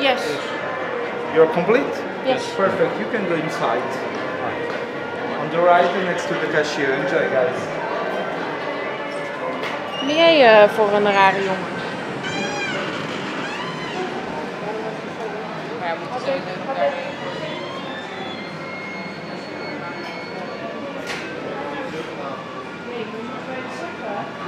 Yes. You're complete? Yes. Perfect. You can go inside. On the right next to the cashier. Enjoy, guys. Ben jij voor een rare jongen? Maar we moeten sowieso nog daar. Nee, ik moet nog bij de zakken.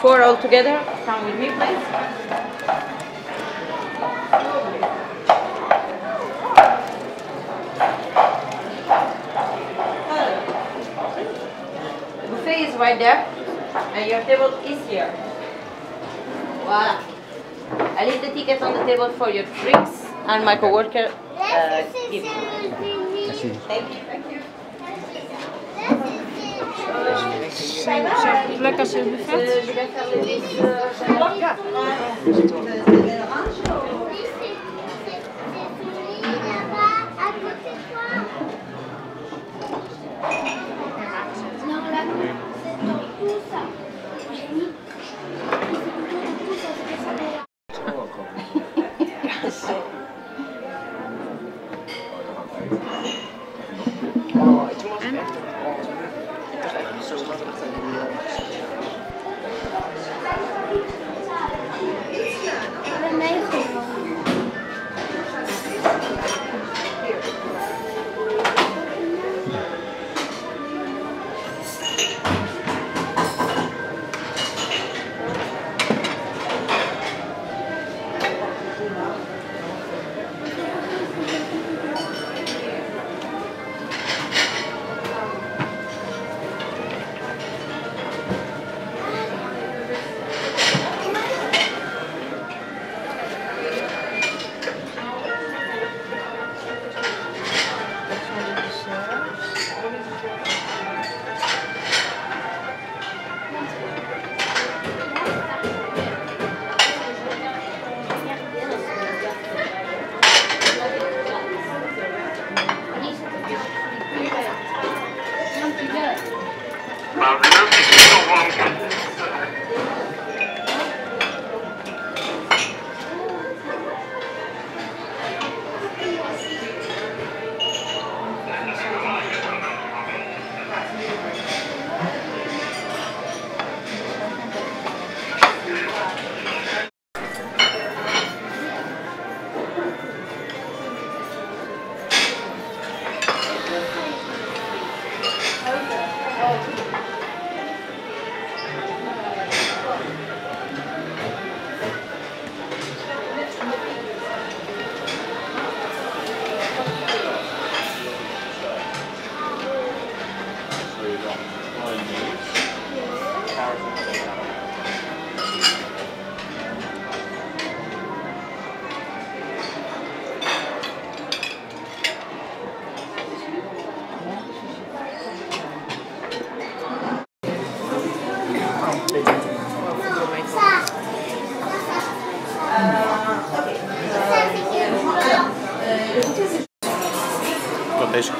Four all together. Come with me, please. Is right there, and your table is here. Voila. I leave the tickets on the table for your drinks and my coworker gives. Thank you. Thank you. Lekker als een buffet.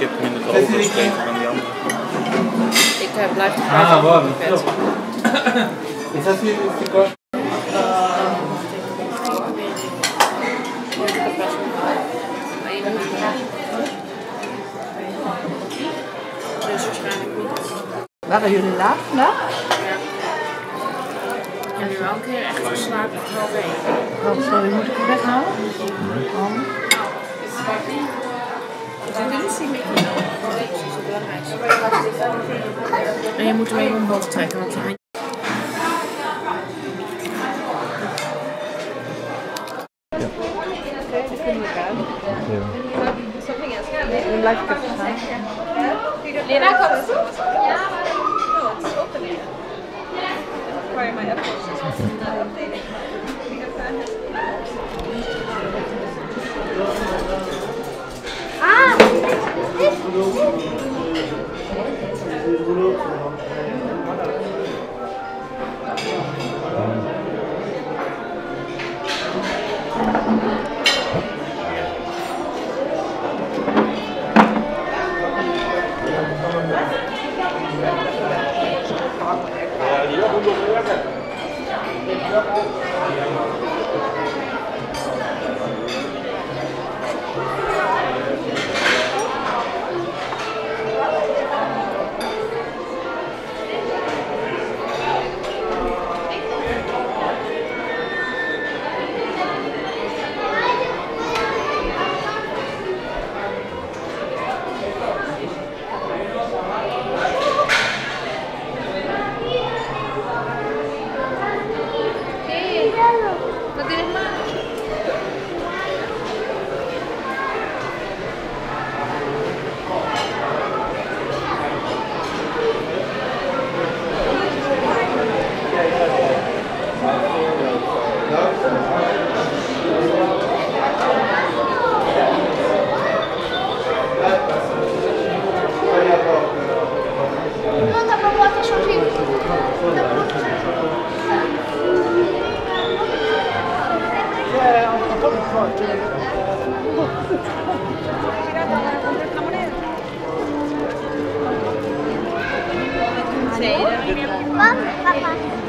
ik heb minder over geschreven dan die andere. Ik blijf de vraag over de pet. Is dat hier de kort? Dus waarschijnlijk niet. Waren jullie laat vandaag? Ja. En nu wel een keer echt geslapen, wel beter. Sorry, moet ik het weghalen? En je moet hem even omhoog trekken, want hij... Ja. Dan kunnen we gaan. Ja. Dan blijf ik even staan. Lena, kan het goed? Ja, maar het is ook te leren. Waar je mijn appels is. Mama, papa.